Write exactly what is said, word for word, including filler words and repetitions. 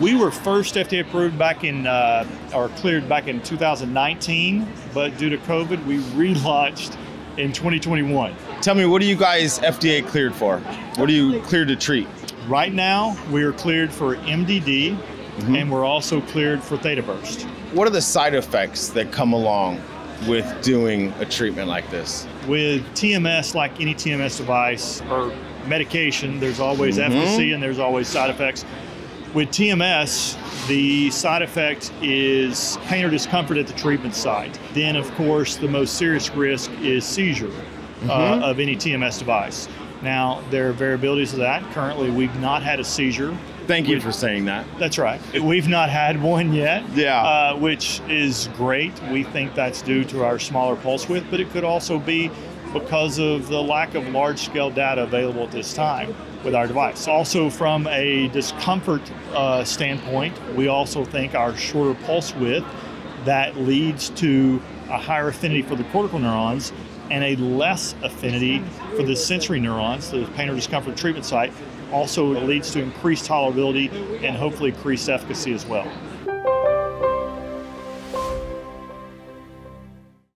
We were first F D A approved back in, uh, or cleared back in two thousand nineteen, but due to COVID, we relaunched in twenty twenty-one. Tell me, what are you guys F D A cleared for? What are you cleared to treat? Right now, we are cleared for M D D, mm-hmm. and we're also cleared for Theta Burst. What are the side effects that come along with doing a treatment like this? With T M S, like any T M S device or medication, there's always mm-hmm. efficacy and there's always side effects. With T M S, the side effect is pain or discomfort at the treatment site. Then, of course, the most serious risk is seizure mm-hmm. uh, of any T M S device. Now, there are variabilities of that. Currently, we've not had a seizure. Thank you which, for saying that. That's right. We've not had one yet, yeah. uh, which is great. We think that's due to our smaller pulse width, but it could also be because of the lack of large-scale data available at this time with our device. Also, from a discomfort uh, standpoint, we also think our shorter pulse width that leads to a higher affinity for the cortical neurons and a less affinity for the sensory neurons, the pain or discomfort treatment site, also leads to increased tolerability and hopefully increased efficacy as well.